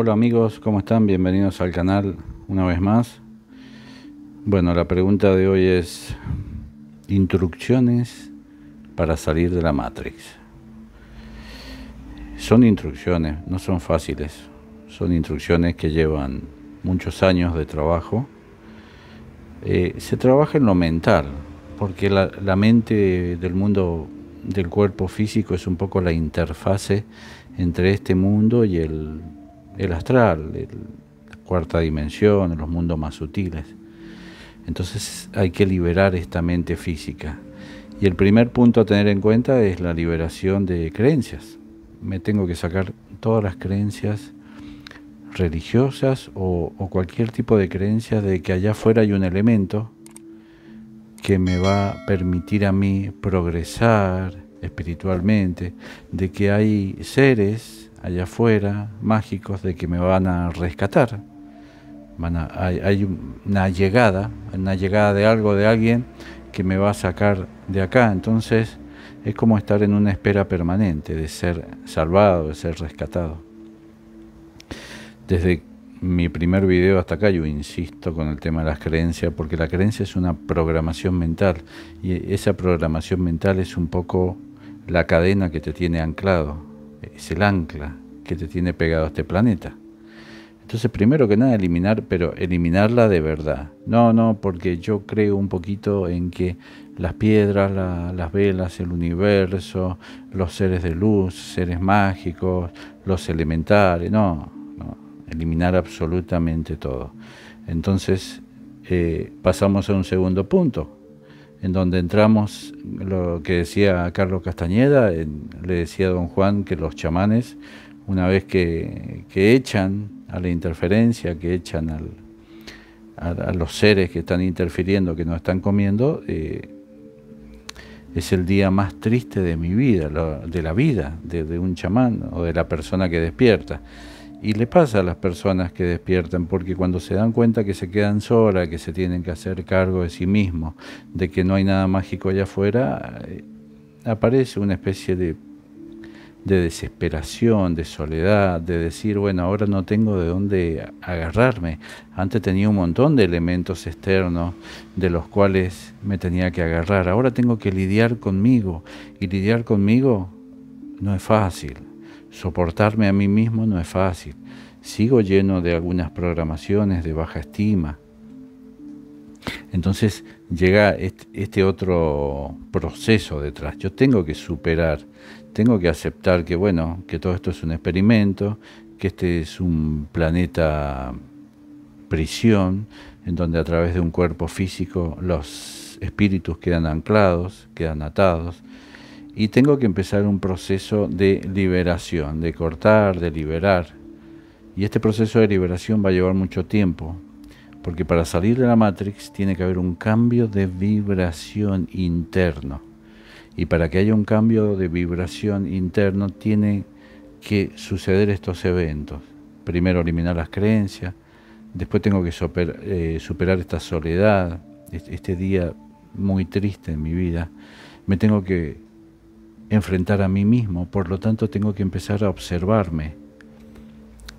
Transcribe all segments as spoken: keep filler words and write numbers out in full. Hola amigos, ¿cómo están? Bienvenidos al canal una vez más. Bueno, la pregunta de hoy es instrucciones para salir de la Matrix. Son instrucciones, no son fáciles. Son instrucciones que llevan muchos años de trabajo. Eh, se trabaja en lo mental, porque la, la mente del mundo del cuerpo físico es un poco la interfase entre este mundo y el, el astral, el, la cuarta dimensión, los mundos más sutiles. Entonces hay que liberar esta mente física. Y el primer punto a tener en cuenta es la liberación de creencias. Me tengo que sacar todas las creencias religiosas o, o cualquier tipo de creencia de que allá afuera hay un elemento que me va a permitir a mí progresar espiritualmente, de que hay seres allá afuera mágicos de que me van a rescatar. Van a, hay, hay una llegada, una llegada de algo, de alguien que me va a sacar de acá. Entonces es como estar en una espera permanente de ser salvado, de ser rescatado. Desde mi primer video hasta acá yo insisto con el tema de las creencias, porque la creencia es una programación mental y esa programación mental es un poco la cadena que te tiene anclado, es el ancla que te tiene pegado a este planeta. Entonces, primero que nada, eliminar, pero eliminarla de verdad. No, no, porque yo creo un poquito en que las piedras, la, las velas, el universo, los seres de luz, seres mágicos, los elementales, no. Eliminar absolutamente todo. Entonces eh, pasamos a un segundo punto, en donde entramos lo que decía Carlos Castañeda, en, le decía a don Juan que los chamanes, una vez que, que echan a la interferencia, que echan al, a, a los seres que están interfiriendo, que nos están comiendo, eh, es el día más triste de mi vida, lo, de la vida de, de un chamán o de la persona que despierta. Y le pasa a las personas que despiertan, porque cuando se dan cuenta que se quedan solas, que se tienen que hacer cargo de sí mismos, de que no hay nada mágico allá afuera, eh, aparece una especie de, de desesperación, de soledad, de decir, bueno, ahora no tengo de dónde agarrarme. Antes tenía un montón de elementos externos de los cuales me tenía que agarrar. Ahora tengo que lidiar conmigo, y lidiar conmigo no es fácil. Soportarme a mí mismo no es fácil. Sigo lleno de algunas programaciones de baja estima. Entonces llega este otro proceso detrás. Yo tengo que superar, tengo que aceptar que, bueno, que todo esto es un experimento, que este es un planeta prisión, en donde a través de un cuerpo físico los espíritus quedan anclados, quedan atados. Y tengo que empezar un proceso de liberación, de cortar, de liberar. Y este proceso de liberación va a llevar mucho tiempo, porque para salir de la Matrix tiene que haber un cambio de vibración interno. Y para que haya un cambio de vibración interno tiene que suceder estos eventos. Primero eliminar las creencias, después tengo que superar, eh, superar esta soledad, este día muy triste en mi vida. Me tengo que enfrentar a mí mismo, por lo tanto tengo que empezar a observarme,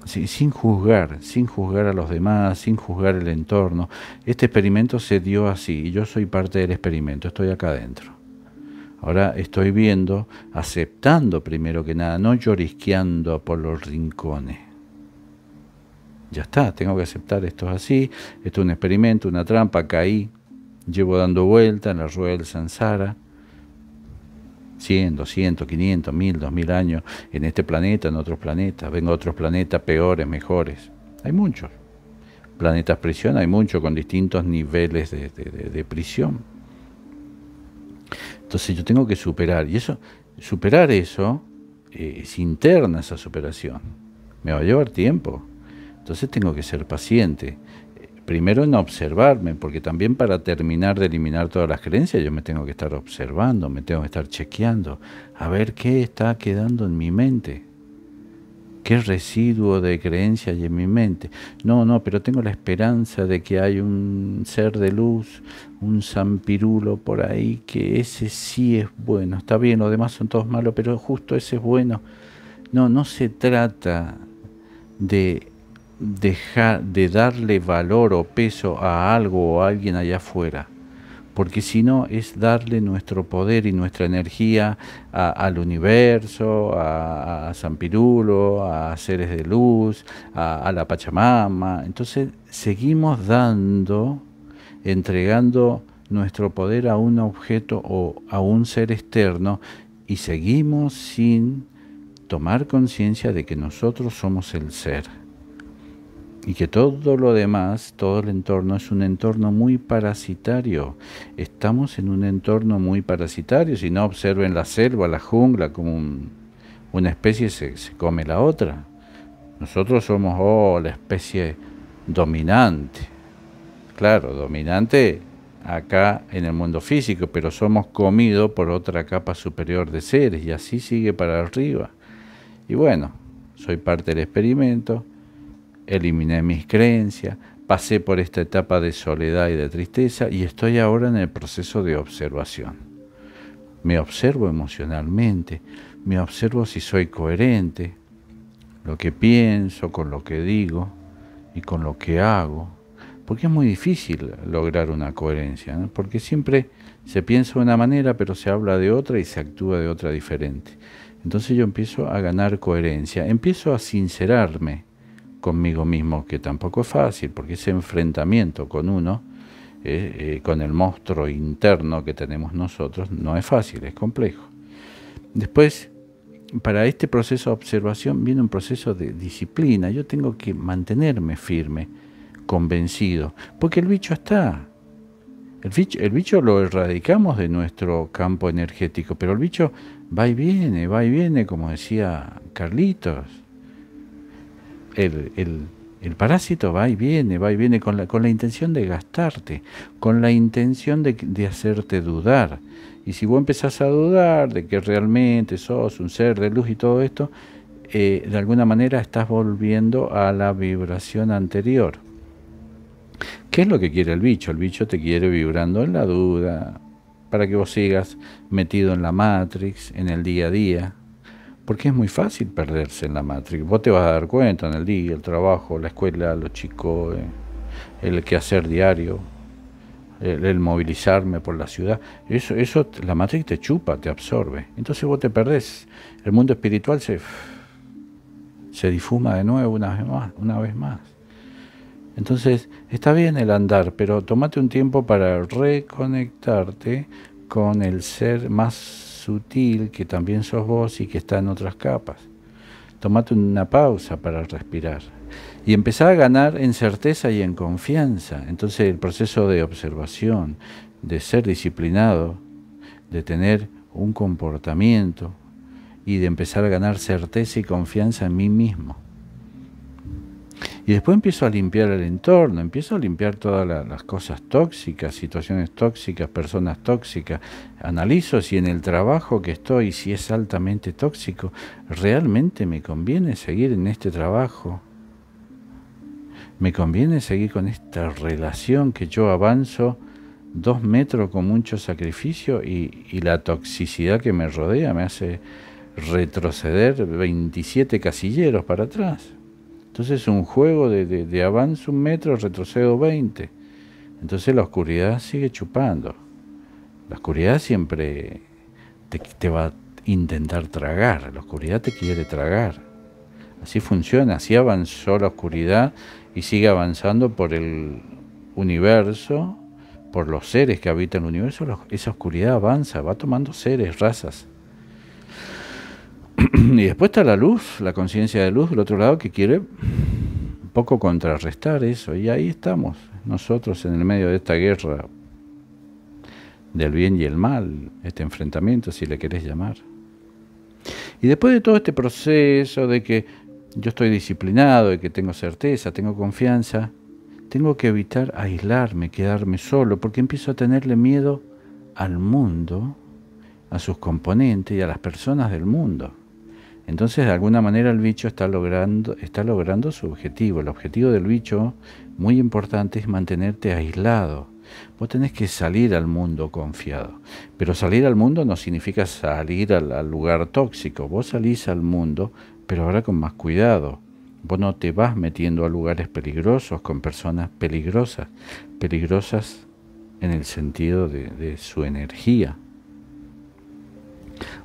sí, sin juzgar, sin juzgar a los demás, sin juzgar el entorno. Este experimento se dio así y yo soy parte del experimento, estoy acá adentro. Ahora estoy viendo, aceptando primero que nada, no llorisqueando por los rincones. Ya está, tengo que aceptar, esto es así, esto es un experimento, una trampa, caí, llevo dando vuelta en la rueda del Sansara, cien, doscientos, quinientos, mil, dos mil años en este planeta, en otros planetas. Vengo a otros planetas peores, mejores. Hay muchos. Planetas prisión, hay muchos con distintos niveles de, de, de, de prisión. Entonces yo tengo que superar. Y eso, superar eso, eh, es interna esa superación. Me va a llevar tiempo. Entonces tengo que ser paciente. Primero en observarme, porque también para terminar de eliminar todas las creencias yo me tengo que estar observando, me tengo que estar chequeando, a ver qué está quedando en mi mente, qué residuo de creencias hay en mi mente. No, no, pero tengo la esperanza de que hay un ser de luz, un zampirulo por ahí, que ese sí es bueno, está bien, los demás son todos malos, pero justo ese es bueno. No, no se trata de dejar de darle valor o peso a algo o a alguien allá afuera, porque si no es darle nuestro poder y nuestra energía a, al universo, a, a San Pirulo, a seres de luz, a, a la Pachamama. Entonces seguimos dando, entregando nuestro poder a un objeto o a un ser externo y seguimos sin tomar conciencia de que nosotros somos el ser. Y que todo lo demás, todo el entorno, es un entorno muy parasitario. Estamos en un entorno muy parasitario. Si no, observen la selva, la jungla, como un, una especie se, se come la otra. Nosotros somos oh, la especie dominante. Claro, dominante acá en el mundo físico, pero somos comidos por otra capa superior de seres y así sigue para arriba. Y bueno, soy parte del experimento. Eliminé mis creencias, pasé por esta etapa de soledad y de tristeza y estoy ahora en el proceso de observación. Me observo emocionalmente, me observo si soy coherente, lo que pienso, con lo que digo y con lo que hago. Porque es muy difícil lograr una coherencia, ¿no? Porque siempre se piensa de una manera, pero se habla de otra y se actúa de otra diferente. Entonces yo empiezo a ganar coherencia, empiezo a sincerarme conmigo mismo, que tampoco es fácil, porque ese enfrentamiento con uno, eh, eh, con el monstruo interno que tenemos nosotros, no es fácil, es complejo. Después, para este proceso de observación viene un proceso de disciplina. Yo tengo que mantenerme firme, convencido, porque el bicho está. El bicho, el bicho lo erradicamos de nuestro campo energético, pero el bicho va y viene, va y viene, como decía Carlitos. El, el, el parásito va y viene, va y viene con la, con la intención de gastarte, con la intención de, de hacerte dudar. Y si vos empezás a dudar de que realmente sos un ser de luz y todo esto, eh, de alguna manera estás volviendo a la vibración anterior. ¿Qué es lo que quiere el bicho? El bicho te quiere vibrando en la duda, para que vos sigas metido en la Matrix, en el día a día. Porque es muy fácil perderse en la Matrix. Vos te vas a dar cuenta en el día, el trabajo, la escuela, los chicos, el quehacer diario, el, el movilizarme por la ciudad. Eso, eso, la Matrix te chupa, te absorbe. Entonces vos te perdés. El mundo espiritual se, se difuma de nuevo una vez más, una vez más. Entonces está bien el andar, pero tomate un tiempo para reconectarte con el ser más sutil, que también sos vos y que está en otras capas. Tomate una pausa para respirar y empezá a ganar en certeza y en confianza. Entonces el proceso de observación, de ser disciplinado, de tener un comportamiento y de empezar a ganar certeza y confianza en mí mismo. Y después empiezo a limpiar el entorno, empiezo a limpiar todas la, las cosas tóxicas, situaciones tóxicas, personas tóxicas. Analizo si en el trabajo que estoy, si es altamente tóxico, ¿realmente me conviene seguir en este trabajo? ¿Me conviene seguir con esta relación que yo avanzo dos metros con mucho sacrificio y, y la toxicidad que me rodea me hace retroceder veintisiete casilleros para atrás? Entonces es un juego de, de, de avance un metro, retrocedo veinte. Entonces la oscuridad sigue chupando. La oscuridad siempre te, te va a intentar tragar. La oscuridad te quiere tragar. Así funciona, así avanzó la oscuridad y sigue avanzando por el universo, por los seres que habitan el universo. Esa oscuridad avanza, va tomando seres, razas. Y después está la luz, la conciencia de luz del otro lado, que quiere un poco contrarrestar eso. Y ahí estamos, nosotros en el medio de esta guerra del bien y el mal, este enfrentamiento, si le querés llamar. Y después de todo este proceso de que yo estoy disciplinado, de que tengo certeza, tengo confianza, tengo que evitar aislarme, quedarme solo, porque empiezo a tenerle miedo al mundo, a sus componentes y a las personas del mundo. Entonces, de alguna manera, el bicho está logrando, está logrando su objetivo. El objetivo del bicho, muy importante, es mantenerte aislado. Vos tenés que salir al mundo confiado. Pero salir al mundo no significa salir al, al lugar tóxico. Vos salís al mundo, pero ahora con más cuidado, Vos no te vas metiendo a lugares peligrosos con personas peligrosas, peligrosas en el sentido de, de su energía.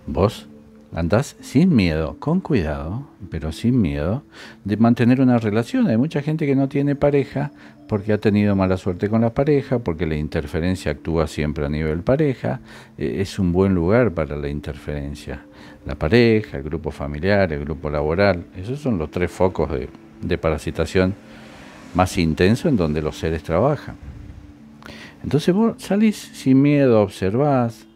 Vos andás sin miedo, con cuidado, pero sin miedo de mantener una relación. Hay mucha gente que no tiene pareja porque ha tenido mala suerte con la pareja, porque la interferencia actúa siempre a nivel pareja. Eh, es un buen lugar para la interferencia. La pareja, el grupo familiar, el grupo laboral, esos son los tres focos de, de parasitación más intenso en donde los seres trabajan. Entonces vos salís sin miedo, observás,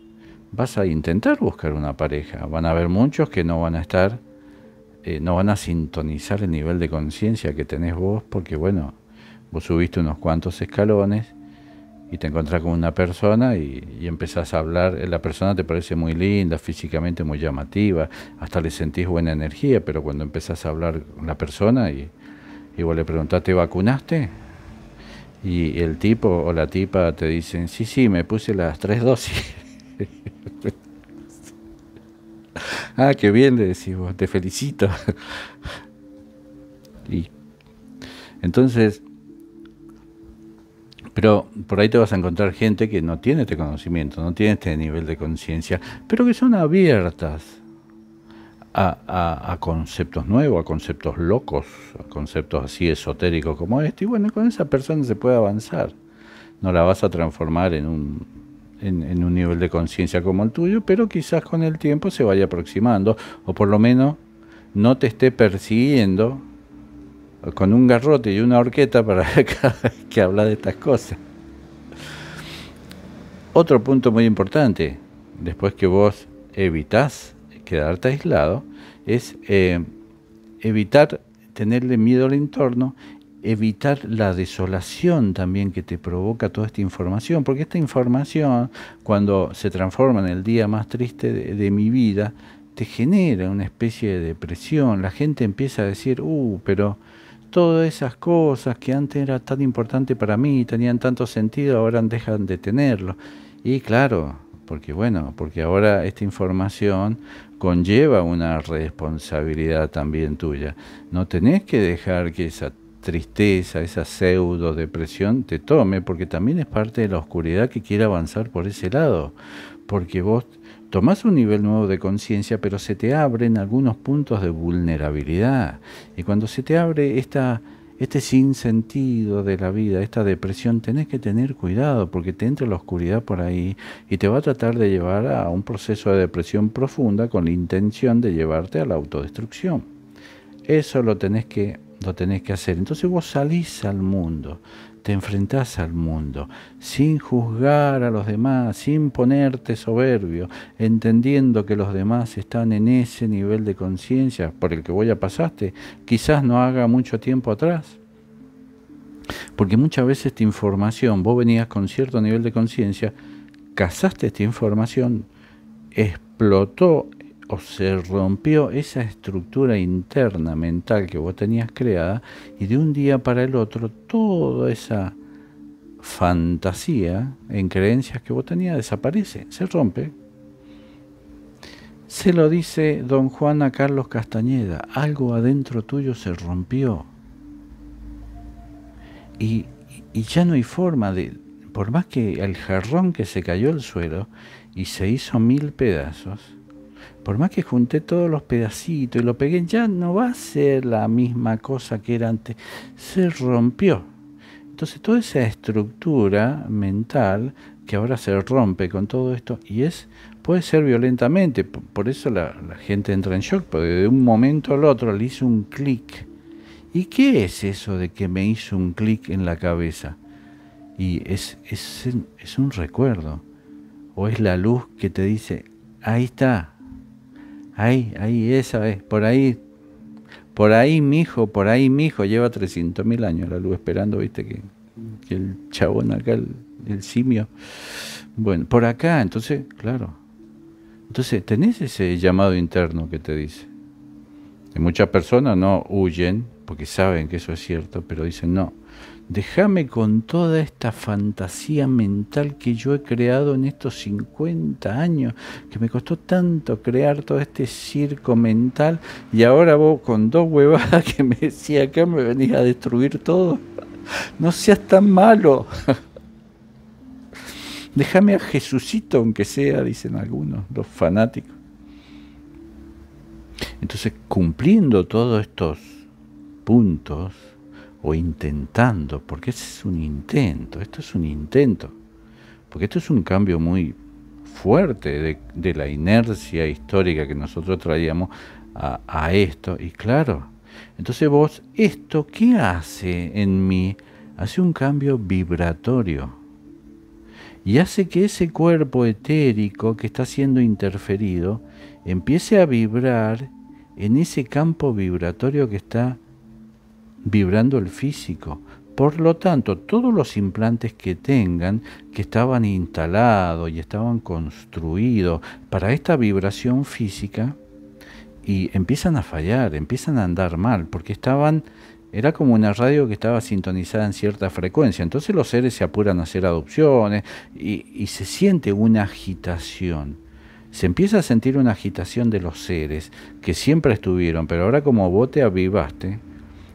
vas a intentar buscar una pareja. Van a haber muchos que no van a estar, eh, no van a sintonizar el nivel de conciencia que tenés vos, porque bueno, vos subiste unos cuantos escalones y te encontrás con una persona y, y empezás a hablar. La persona te parece muy linda, físicamente muy llamativa, hasta le sentís buena energía, pero cuando empezás a hablar con la persona y, y vos le preguntás, ¿te vacunaste? Y el tipo o la tipa te dicen, sí, sí, me puse las tres dosis. Ah, qué bien, le decís vos, te felicito. Y entonces, pero por ahí te vas a encontrar gente que no tiene este conocimiento, no tiene este nivel de conciencia, pero que son abiertas a, a, a conceptos nuevos, a conceptos locos, a conceptos así esotéricos como este. Y bueno, con esa persona se puede avanzar. No la vas a transformar en un En, en un nivel de conciencia como el tuyo, pero quizás con el tiempo se vaya aproximando, o por lo menos no te esté persiguiendo con un garrote y una horqueta para cada vez que habla de estas cosas. Otro punto muy importante, después que vos evitás quedarte aislado, es eh, evitar tenerle miedo al entorno, evitar la desolación también que te provoca toda esta información, porque esta información, cuando se transforma en el día más triste de, de mi vida, te genera una especie de depresión. La gente empieza a decir, uh, pero todas esas cosas que antes eran tan importantes para mí, tenían tanto sentido, ahora dejan de tenerlo. Y claro, porque bueno, porque ahora esta información conlleva una responsabilidad también tuya. No tenés que dejar que esa tristeza, esa pseudo depresión te tome, porque también es parte de la oscuridad que quiere avanzar por ese lado, porque vos tomás un nivel nuevo de conciencia, pero se te abren algunos puntos de vulnerabilidad, y cuando se te abre esta, este sinsentido de la vida, esta depresión, tenés que tener cuidado, porque te entra la oscuridad por ahí y te va a tratar de llevar a un proceso de depresión profunda con la intención de llevarte a la autodestrucción. Eso lo tenés que lo tenés que hacer. Entonces vos salís al mundo, te enfrentás al mundo, sin juzgar a los demás, sin ponerte soberbio, entendiendo que los demás están en ese nivel de conciencia por el que vos ya pasaste, quizás no haga mucho tiempo atrás. Porque muchas veces esta información, vos venías con cierto nivel de conciencia, cazaste esta información, explotó o se rompió esa estructura interna mental que vos tenías creada, y de un día para el otro toda esa fantasía en creencias que vos tenías desaparece, se rompe. Se lo dice don Juan a Carlos Castañeda, algo adentro tuyo se rompió. Y, y ya no hay forma de, por más que el jarrón que se cayó al suelo y se hizo mil pedazos, por más que junté todos los pedacitos y lo pegué, ya no va a ser la misma cosa que era antes. Se rompió. Entonces toda esa estructura mental que ahora se rompe con todo esto, y es, puede ser violentamente, por eso la, la gente entra en shock, porque de un momento al otro le hizo un clic. ¿Y qué es eso de que me hizo un clic en la cabeza? Y es, es, es un recuerdo, o es la luz que te dice, ahí está. Ahí, ahí, esa es, por ahí, por ahí mijo, por ahí mijo, lleva trescientos mil años la luz esperando, viste, que, que el chabón acá, el, el simio, bueno, por acá, entonces, claro, entonces tenés ese llamado interno que te dice, y muchas personas no huyen, porque saben que eso es cierto, pero dicen no, Déjame con toda esta fantasía mental que yo he creado en estos cincuenta años, que me costó tanto crear todo este circo mental, y ahora vos con dos huevadas que me decía acá me venís a destruir todo. No seas tan malo. Déjame a Jesucito, aunque sea, dicen algunos, los fanáticos. Entonces, cumpliendo todos estos puntos, o intentando, porque ese es un intento, esto es un intento, porque esto es un cambio muy fuerte de, de la inercia histórica que nosotros traíamos a, a esto, y claro, entonces vos, esto, ¿qué hace en mí? Hace un cambio vibratorio, y hace que ese cuerpo etérico que está siendo interferido, empiece a vibrar en ese campo vibratorio que está vibrando el físico. Por lo tanto, todos los implantes que tengan, que estaban instalados y estaban construidos para esta vibración física, y empiezan a fallar, empiezan a andar mal, porque estaban, era como una radio que estaba sintonizada en cierta frecuencia. Entonces los seres se apuran a hacer adopciones y, y se siente una agitación. Se empieza a sentir una agitación de los seres que siempre estuvieron, pero ahora como vos te avivaste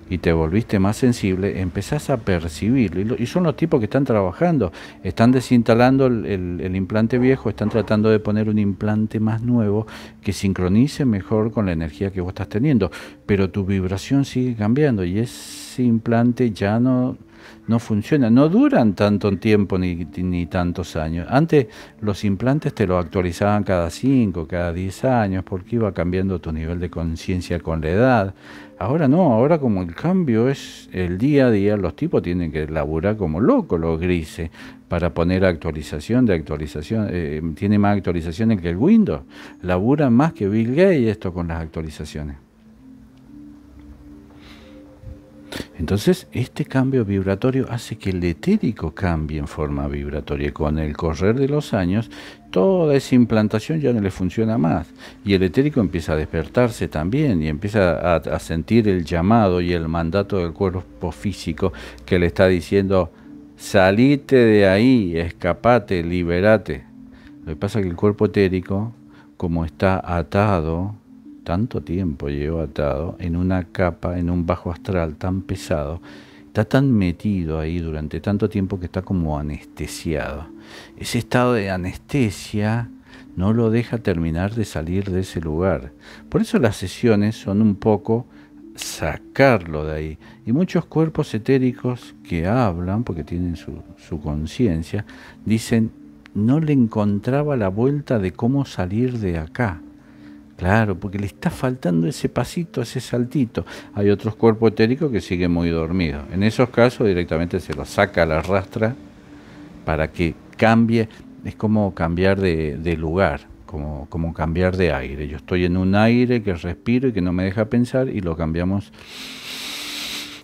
y te volviste más sensible, empezás a percibirlo. Y son los tipos que están trabajando, están desinstalando el, el, el implante viejo, están tratando de poner un implante más nuevo que sincronice mejor con la energía que vos estás teniendo. Pero tu vibración sigue cambiando y ese implante ya no, no funciona. No duran tanto tiempo ni, ni tantos años. Antes los implantes te los actualizaban cada cinco, cada diez años, porque iba cambiando tu nivel de conciencia con la edad. Ahora no, ahora como el cambio es el día a día, los tipos tienen que laburar como locos los grises para poner actualización de actualización. Eh, tiene más actualizaciones que el Windows. Laburan más que Bill Gates esto con las actualizaciones. Entonces, este cambio vibratorio hace que el etérico cambie en forma vibratoria. Con el correr de los años, toda esa implantación ya no le funciona más. Y el etérico empieza a despertarse también y empieza a, a sentir el llamado y el mandato del cuerpo físico que le está diciendo, salite de ahí, escapate, liberate. Lo que pasa es que el cuerpo etérico, como está atado, tanto tiempo lleva atado en una capa, en un bajo astral tan pesado, está tan metido ahí durante tanto tiempo que está como anestesiado. Ese estado de anestesia no lo deja terminar de salir de ese lugar. Por eso las sesiones son un poco sacarlo de ahí. Y muchos cuerpos etéricos que hablan, porque tienen su, su conciencia, dicen, no le encontraba la vuelta de cómo salir de acá. Claro, porque le está faltando ese pasito, ese saltito. Hay otros cuerpos etéricos que siguen muy dormidos. En esos casos directamente se los saca a la rastra para que cambie. Es como cambiar de, de lugar, como, como cambiar de aire. Yo estoy en un aire que respiro y que no me deja pensar y lo cambiamos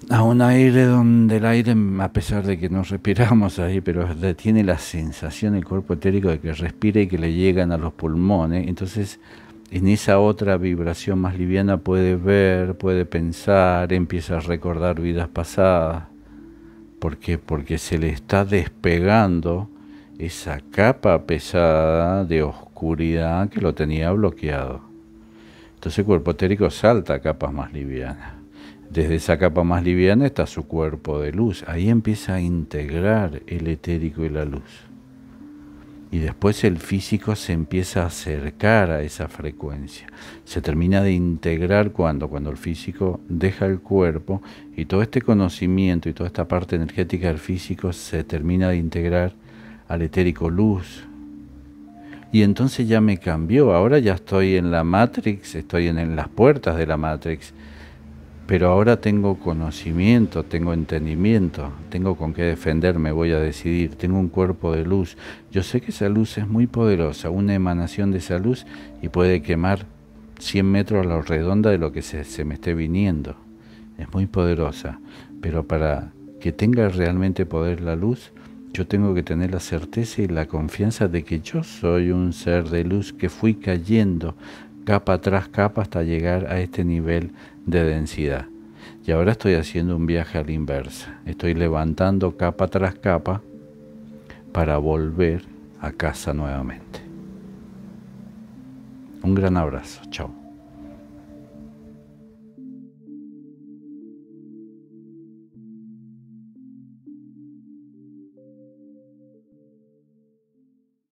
a un aire donde el aire, a pesar de que no respiramos ahí, pero tiene la sensación el cuerpo etérico de que respira y que le llegan a los pulmones. Entonces, en esa otra vibración más liviana puede ver, puede pensar, empieza a recordar vidas pasadas. ¿Por qué? Porque se le está despegando esa capa pesada de oscuridad que lo tenía bloqueado. Entonces el cuerpo etérico salta a capas más livianas. Desde esa capa más liviana está su cuerpo de luz. Ahí empieza a integrar el etérico y la luz. Y después el físico se empieza a acercar a esa frecuencia. Se termina de integrar cuando, cuando el físico deja el cuerpo y todo este conocimiento y toda esta parte energética del físico se termina de integrar al etérico luz. Y entonces ya me cambió, ahora ya estoy en la Matrix, estoy en, en las puertas de la Matrix, pero ahora tengo conocimiento, tengo entendimiento, tengo con qué defenderme, voy a decidir, tengo un cuerpo de luz. Yo sé que esa luz es muy poderosa, una emanación de esa luz y puede quemar cien metros a la redonda de lo que se, se me esté viniendo. Es muy poderosa, pero para que tenga realmente poder la luz, yo tengo que tener la certeza y la confianza de que yo soy un ser de luz que fui cayendo capa tras capa hasta llegar a este nivel de densidad. Y ahora estoy haciendo un viaje a la inversa. Estoy levantando capa tras capa para volver a casa nuevamente. Un gran abrazo. Chao.